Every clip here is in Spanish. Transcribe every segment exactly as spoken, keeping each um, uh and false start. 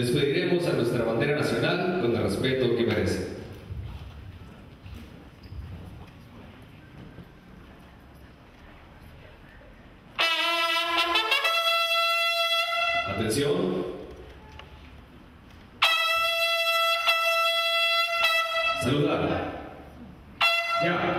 despediremos a nuestra bandera nacional con el respeto que merece. Atención. Saludar. Ya.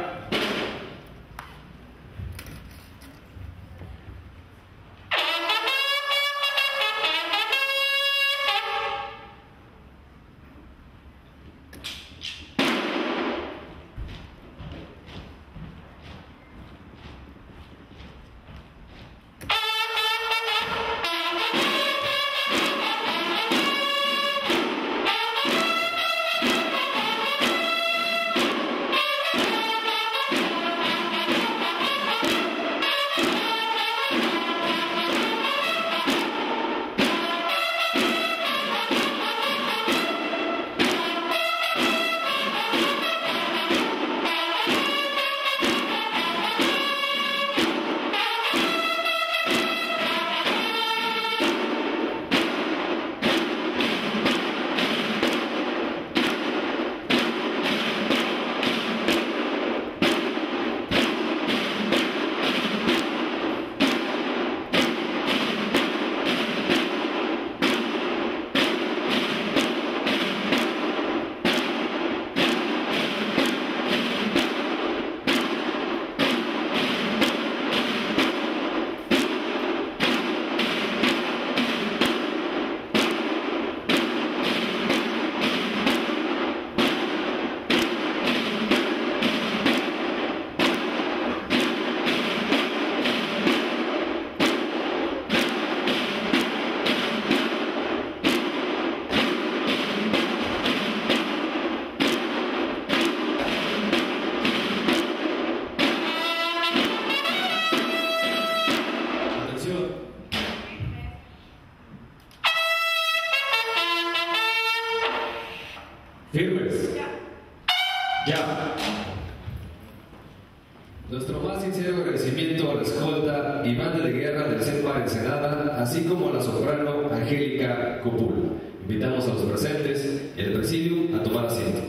Así como a la soprano Angélica Cupul. Invitamos a los presentes y al presidium a tomar asiento.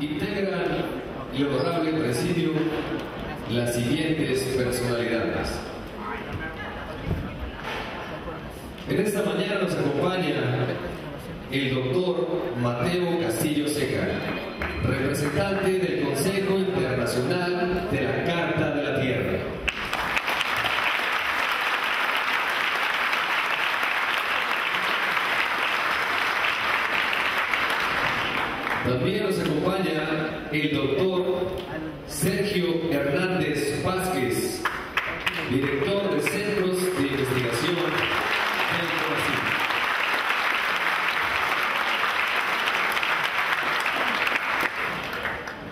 Integran el honorable presidium las siguientes personalidades. En esta mañana nos acompaña el doctor Mateo Castillo Seca, representante del Consejo Internacional de la Carta de la Tierra. También nos acompaña el doctor Sergio Hernández Vázquez, director de Centros de Investigación del Brasil.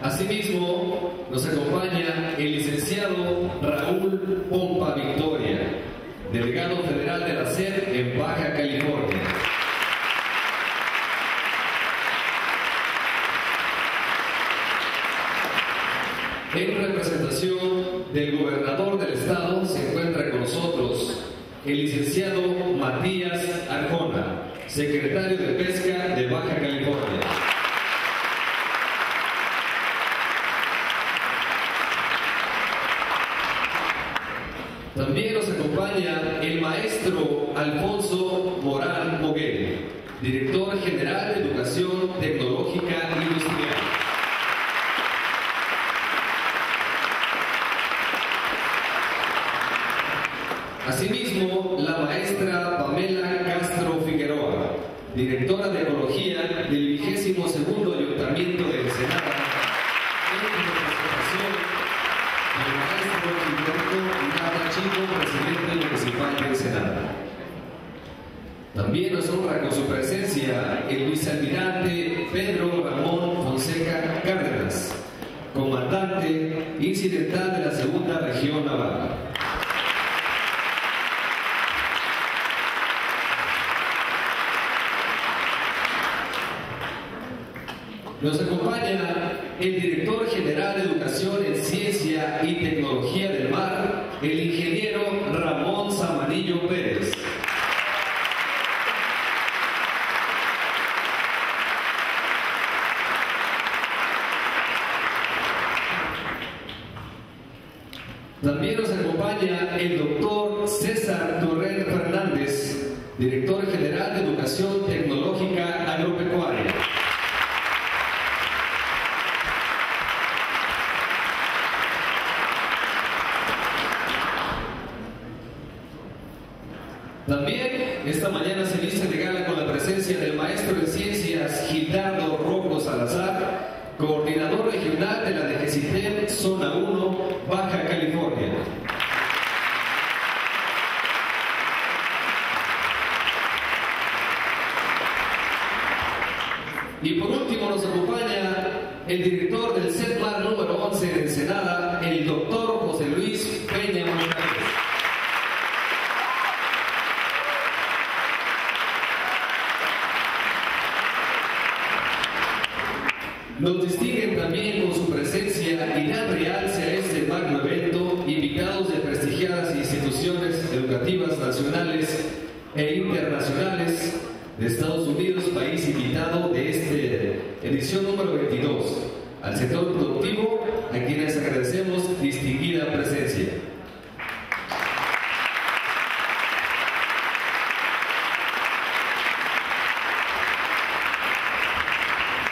Asimismo, nos acompaña el licenciado Raúl Pompa Victoria, delegado federal de la S E D en Baja California. En representación del gobernador del estado se encuentra con nosotros el licenciado Matías Arjona, secretario de Pesca de Baja California. También nos acompaña el maestro Alfonso Morán Moguel, director general de Educación Tecnológica Industrial. Asimismo, la maestra Pamela Castro Figueroa, directora de Ecología del vigésimo segundo Ayuntamiento de Senada, en representación del maestro Gilberto Hirata Chico, presidente municipal de Senada. También nos honra con su presencia el vicealmirante Pedro Ramón Fonseca Cárdenas, comandante incidental de la segunda región naval. Nos acompaña el director general de Educación en Ciencia y Tecnología del Mar, el ingeniero Ramón Zamarillo Pérez. También nos acompaña el doctor César Torrente Hernández, director general de Educación Tecnológica Agropecuaria. También esta mañana se inicia de gala con la presencia del maestro en ciencias Hilardo Rojo Salazar, coordinador regional de la D G C I T E M Zona uno, Baja California. Y por último nos acompaña el director del CETMAR número once de Senada, el doctor José Luis Peña Márquez. Nos distinguen también con su presencia y dan realce a este magno evento invitados de prestigiadas instituciones educativas nacionales e internacionales de Estados Unidos, país invitado de esta edición número veintidós, al sector productivo, a quienes agradecemos distinguida presencia.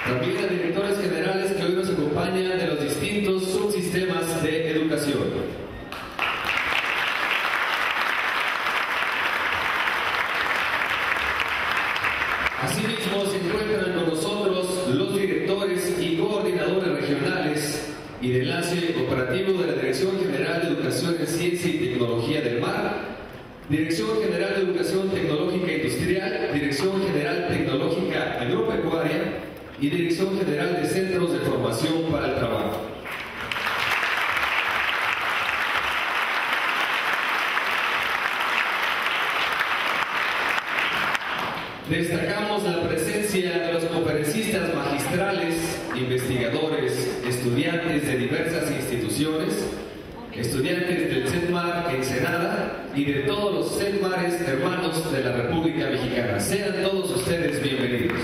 También a directores generales que hoy nos acompañan de los distintos subsistemas de educación. Asimismo se encuentran con nosotros los directores y coordinadores regionales y del enlace operativo de la Dirección General de Educación en Ciencia y Tecnología del Mar, Dirección General de Educación Tecnológica Industrial, Dirección General Tecnológica Agropecuaria y Dirección General de Centros de Formación para el Trabajo. Destacamos la presencia de los conferencistas magistrales, investigadores, estudiantes de diversas instituciones, estudiantes del CETMAR en Senada y de todos los CETMARes hermanos de la República Mexicana. Sean todos ustedes bienvenidos.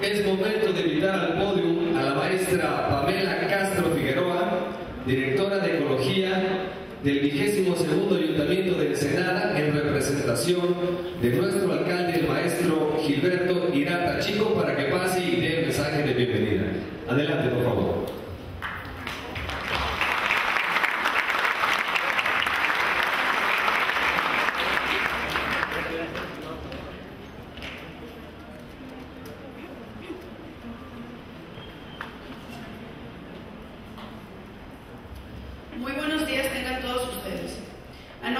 Es momento de invitar al podio a la maestra Pamela Castro Figueroa, directora de Ecología del vigésimo segundo Ayuntamiento de Ensenada, en representación de nuestro alcalde, el maestro Gilberto Hirata Chico, para que pase y dé el mensaje de bienvenida. Adelante, por favor.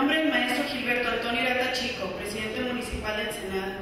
Del maestro Gilberto Pinata Chico, presidente municipal de Ensenada.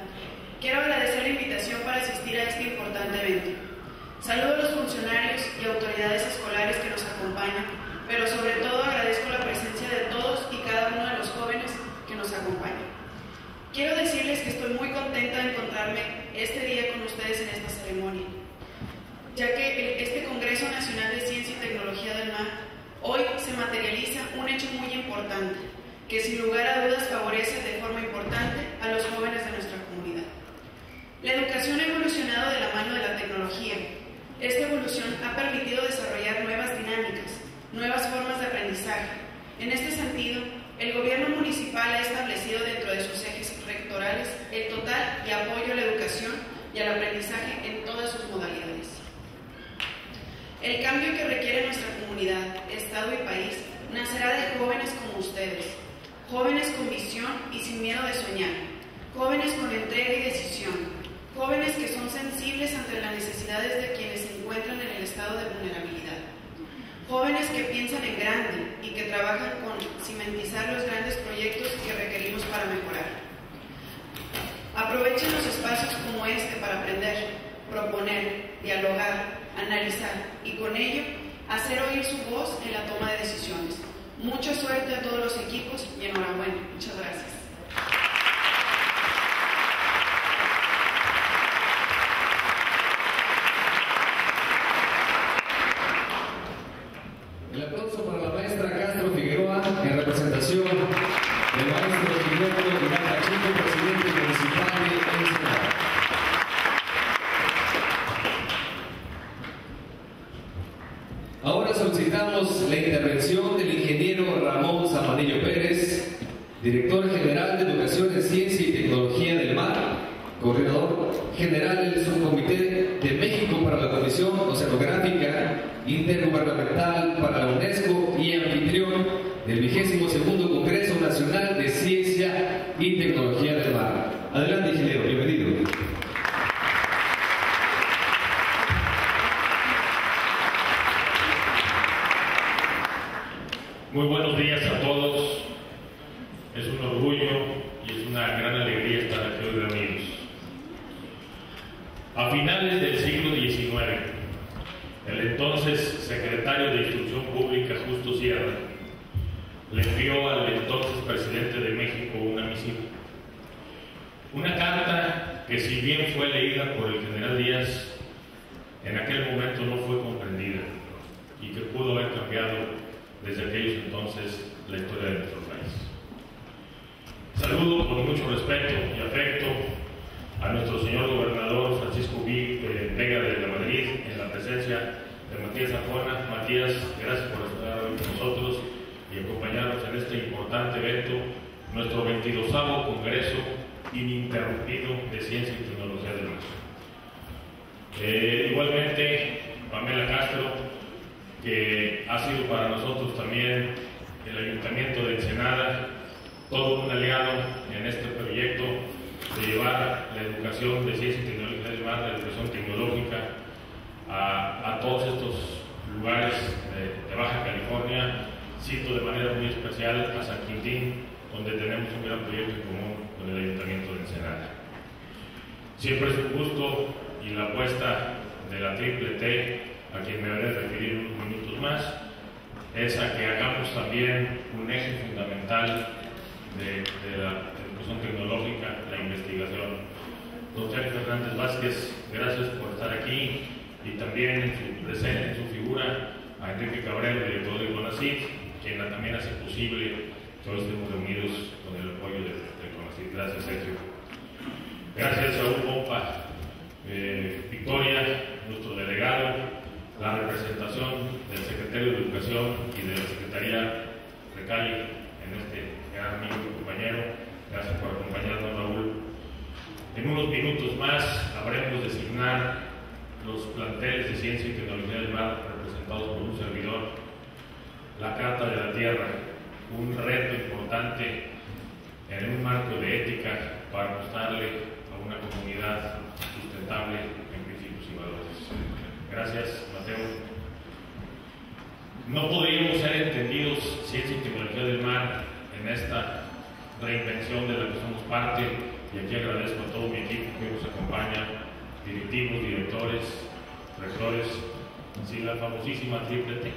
Ciencia y Tecnología del Mar, coordinador general del Subcomité de México para la Comisión Oceanográfica Intergubernamental para la UNESCO y anfitrión del vigésimo segundo Congreso Nacional de Ciencia y Tecnología del Mar. Adelante, ingeniero, bienvenido. Muy buenos días a todos. Es un orgullo y es una gran alegría estar aquí reunidos. A finales del siglo diecinueve, el entonces secretario de Instrucción Pública, Justo Sierra, le envió al entonces presidente de México una misiva. Una carta que, si bien fue leída por el general Díaz, en aquel momento no fue comprendida y que pudo haber cambiado desde aquellos entonces la historia de nuestro país. Saludo con mucho respeto y afecto a nuestro señor gobernador Francisco Vega de la Madrid, en la presencia de Matías Afuana. Matías, gracias por estar hoy con nosotros y acompañarnos en este importante evento, nuestro veintidosavo Congreso Ininterrumpido de Ciencia y Tecnología del Mar. Eh, igualmente, Pamela Castro, que ha sido para nosotros también el Ayuntamiento de Senada, todo un aliado en este proyecto de llevar la educación de ciencia y tecnología del mar, la educación tecnológica, a, a todos estos lugares de, de Baja California. Cito de manera muy especial a San Quintín, donde tenemos un gran proyecto en común con el Ayuntamiento de Ensenada. Siempre es un gusto y la apuesta de la Triple T, a quien me voy a referir unos minutos más, es a que hagamos también un eje fundamental de, de la educación tecnológica, la investigación. Doctor Hernández Vázquez, gracias por estar aquí, y también en su presencia, en su figura, a Enrique Cabrera, director de CONACYT, quien también hace posible que hoy estemos reunidos con el apoyo de, de CONACYT. Gracias, Sergio. Gracias a Raúl Pompa eh, Victoria, nuestro delegado, la representación del secretario de Educación y de la Secretaría de Cali en este gran amigo y compañero. Gracias por acompañarnos, Raúl. En unos minutos más habremos de designar los planteles de Ciencia y Tecnología del Mar, representados por un servidor. La Carta de la Tierra, un reto importante en un marco de ética para mostrarle a una comunidad sustentable en principios y valores. Gracias, Mateo. No podríamos ser entendidos Ciencia y Tecnología del Mar en esta reinvención de la que somos parte, y aquí agradezco a todo mi equipo que nos acompaña, directivos, directores, rectores, así la famosísima Triple T.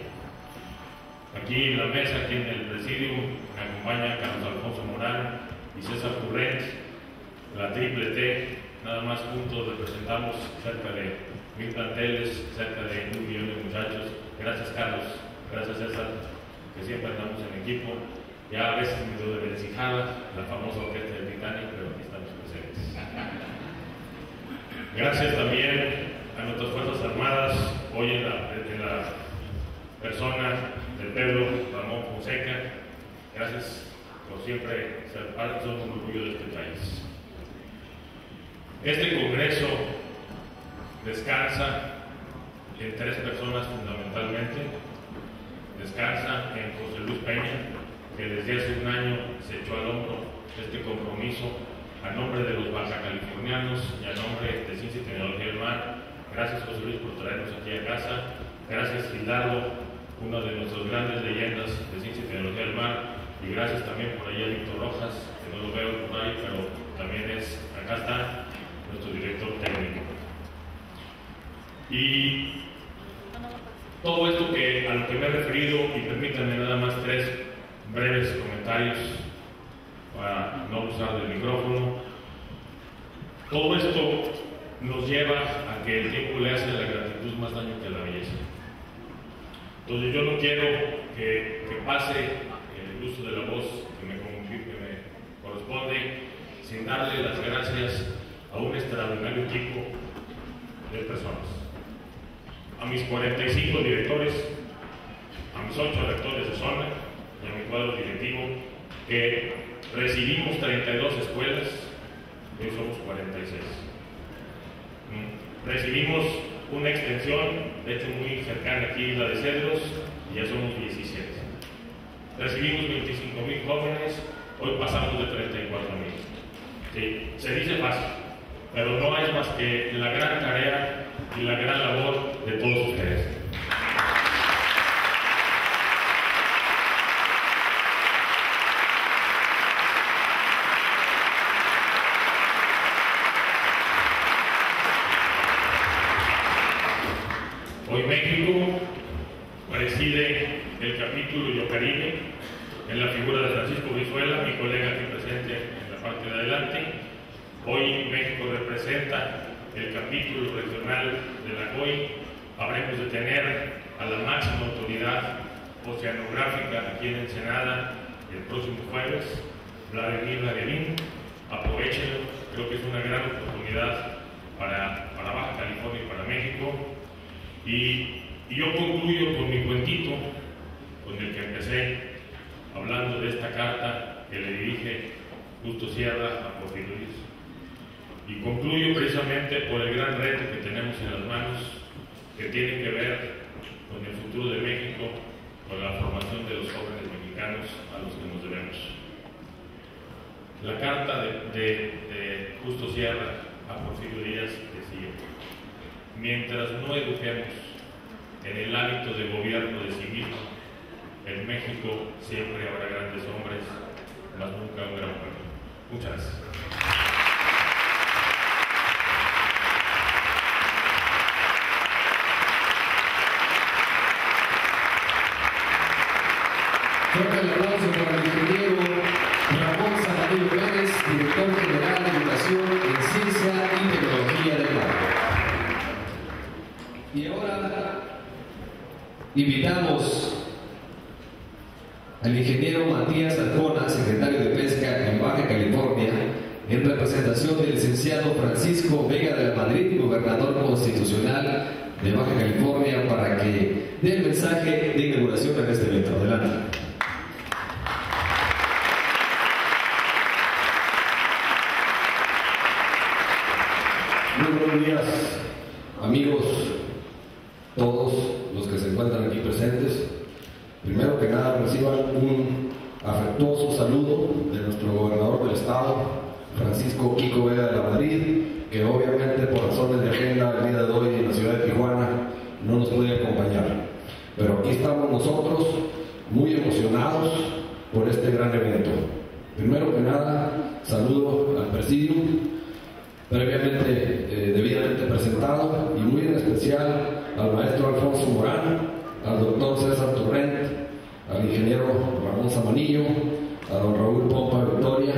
Aquí en la mesa, aquí en el presidio, me acompaña Carlos Alfonso Morán y César Furent. La Triple T, nada más juntos representamos cerca de mil planteles, cerca de un millón de muchachos. Gracias, Carlos, gracias, César, que siempre andamos en equipo. Ya a veces me doy de vencijada, la famosa orquesta del Titanic, pero aquí estamos presentes. Gracias también a nuestras Fuerzas Armadas, hoy en la, en la persona de Pedro Ramón Fonseca. Gracias por siempre ser parte, son un orgullo de este país. Este Congreso descansa en tres personas fundamentalmente. Descansa en José Luis Peña, que desde hace un año se echó al hombro este compromiso a nombre de los bajacalifornianos y a nombre de Ciencia y Tecnología del Mar. Gracias, José Luis, por traernos aquí a casa. Gracias, Hilardo, una de nuestras grandes leyendas de Ciencia y Tecnología del Mar. Y gracias también por ahí a Víctor Rojas, que no lo veo por ahí, pero también es, acá está, nuestro director técnico. Y todo esto que, a lo que me he referido, y permítanme nada más tres breves comentarios para no usar del micrófono. Todo esto nos lleva a que el tiempo le hace la gratitud más daño que la belleza. Entonces yo no quiero que, que pase el uso de la voz que me, que me corresponde sin darle las gracias a un extraordinario equipo de personas. A mis cuarenta y cinco directores, a mis ocho rectores de zona y a mi cuadro directivo, que recibimos treinta y dos escuelas, hoy somos cuarenta y seis. Recibimos una extensión, de hecho muy cercana aquí, la de Cedros, y ya somos diecisiete. Recibimos veinticinco mil jóvenes, hoy pasamos de treinta y cuatro mil. Sí, se dice fácil, pero no es más que la gran tarea y la gran labor de todos ustedes. Hoy México preside el capítulo Yocaribe en la figura de Francisco Brizuela, mi colega aquí presente en la parte de adelante. Hoy México representa el capítulo regional de la C O I. Habremos de tener a la máxima autoridad oceanográfica aquí en Ensenada el próximo jueves, Vladimir Laguerín. Aprovechenlo, creo que es una gran oportunidad para, para Baja California y para México. Y, y yo concluyo con mi cuentito, con el que empecé, hablando de esta carta que le dirige Justo Sierra a Porfirio Díaz. Y concluyo precisamente por el gran reto que tenemos en las manos, que tiene que ver con el futuro de México, con la formación de los jóvenes mexicanos a los que nos debemos. La carta de, de, de Justo Sierra a Porfirio Díaz decía: mientras no eduquemos en el hábito de gobierno de sí mismo, en México siempre habrá grandes hombres, mas nunca un gran pueblo. Muchas gracias. Fuerte el aplauso para el ingeniero Ramón Zamarillo Pérez, director general de Educación en Ciencia y Tecnología del Agua. Y ahora invitamos al ingeniero Matías Arjona, secretario de Pesca en Baja California, en representación del licenciado Francisco Vega de la Madrid, gobernador constitucional de Baja California, para que dé el mensaje de inauguración en este evento. Adelante. Buenos días, amigos, todos los que se encuentran aquí presentes. Primero que nada, reciban un afectuoso saludo de nuestro gobernador del estado, Francisco Kiko Vega de la Madrid, que obviamente por razones de agenda el día de hoy en la ciudad de Tijuana no nos puede acompañar. Pero aquí estamos nosotros muy emocionados por este gran evento. Primero que nada, saludo al presidio, previamente eh, debidamente presentado, y muy en especial al maestro Alfonso Morán, al doctor César Torrente, al ingeniero Ramón Zamarillo, a don Raúl Pompa Victoria,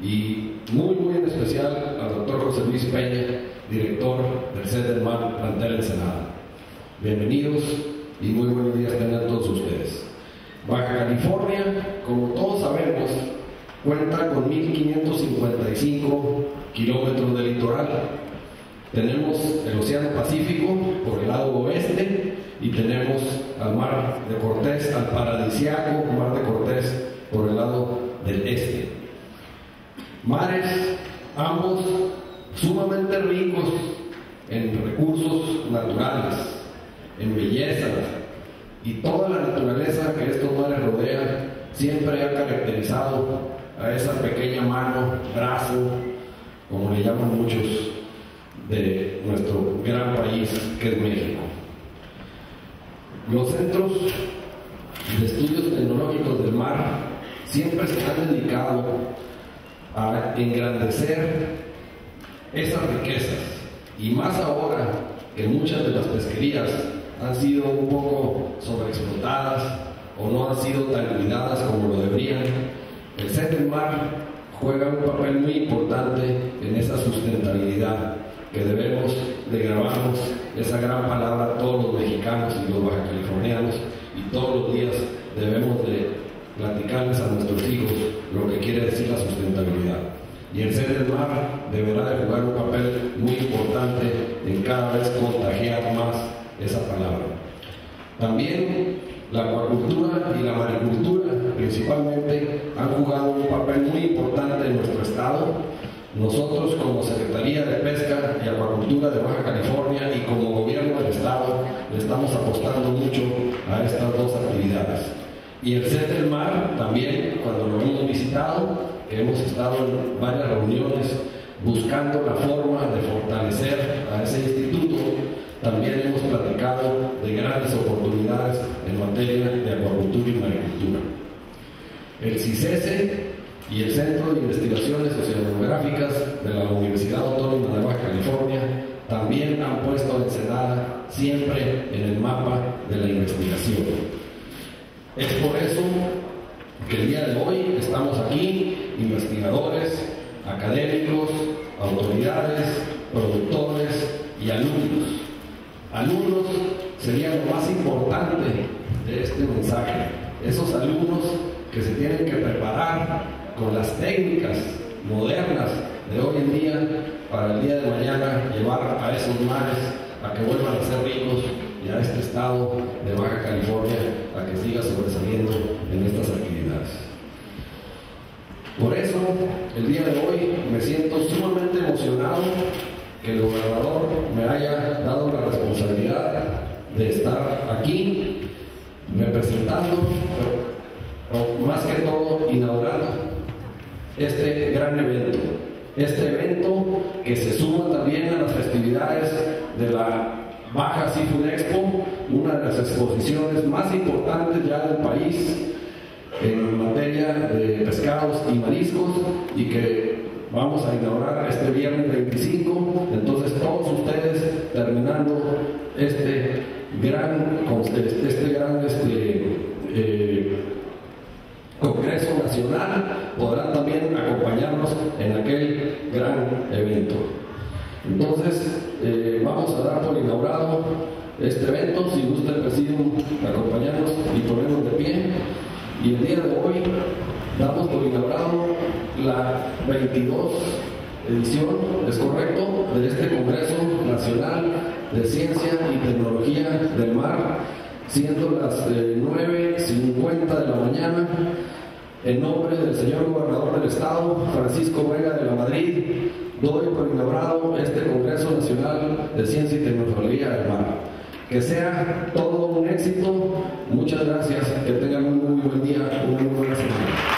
y muy muy en especial al doctor José Luis Peña, director del CETMAR plantel Ensenada. Bienvenidos y muy buenos días tengan todos ustedes. Baja California, como todos sabemos, cuenta con mil quinientos cincuenta y cinco kilómetros de litoral. Tenemos el Océano Pacífico por el lado oeste y tenemos al Mar de Cortés, al paradisiaco Mar de Cortés por el lado del este. Mares, ambos sumamente ricos en recursos naturales, en belleza, y toda la naturaleza que estos mares rodean siempre ha caracterizado a esa pequeña mano, brazo, como le llaman muchos, de nuestro gran país que es México. Los centros de estudios tecnológicos del mar siempre se han dedicado a engrandecer esas riquezas, y más ahora que muchas de las pesquerías han sido un poco sobreexplotadas o no han sido tan cuidadas como lo deberían. El CETMAR juega un papel muy importante en esa sustentabilidad que debemos de grabarnos, esa gran palabra, todos los mexicanos y los bajacalifornianos, y todos los días debemos de platicarles a nuestros hijos lo que quiere decir la sustentabilidad. Y el CETMAR deberá de jugar un papel muy importante en cada vez contagiar más esa palabra. También la acuacultura y la maricultura principalmente han jugado un papel muy importante en nuestro estado. Nosotros, como Secretaría de Pesca y Acuacultura de Baja California y como Gobierno del Estado, le estamos apostando mucho a estas dos actividades. Y el CETMAR también, cuando lo hemos visitado, hemos estado en varias reuniones buscando la forma de fortalecer a ese instituto. También hemos platicado de grandes oportunidades en materia de acuacultura y maricultura. El CICESE y el Centro de Investigaciones Sociodemográficas de la Universidad Autónoma de Baja California también han puesto a Ensenada siempre en el mapa de la investigación. Es por eso que el día de hoy estamos aquí, investigadores, académicos, autoridades, productores y alumnos. Alumnos sería lo más importante de este mensaje. Esos alumnos que se tienen que preparar con las técnicas modernas de hoy en día para el día de mañana llevar a esos mares a que vuelvan a ser ricos y a este estado de Baja California a que siga sobresaliendo en estas actividades. Por eso el día de hoy me siento sumamente emocionado que el gobernador me haya dado la responsabilidad de estar aquí representando, pero más que todo inaugurando este gran evento, este evento que se suma también a las festividades de la Baja Seafood Expo, una de las exposiciones más importantes ya del país en materia de pescados y mariscos, y que vamos a inaugurar este viernes veinticinco. Entonces todos ustedes, terminando este gran, este gran este, eh, Congreso Nacional, podrán también acompañarnos en aquel gran evento. Entonces, eh, vamos a dar por inaugurado este evento. Si gusta el presidente acompañarnos y ponernos de pie. Y el día de hoy damos por inaugurado la veintidós edición, es correcto, de este Congreso Nacional de Ciencia y Tecnología del Mar, siendo las eh, nueve cincuenta de la mañana. En nombre del señor Gobernador del Estado, Francisco Vega de la Madrid, doy por inaugurado este Congreso Nacional de Ciencia y Tecnología del Mar. Que sea todo un éxito. Muchas gracias. Que tengan un muy buen día, una muy buena semana.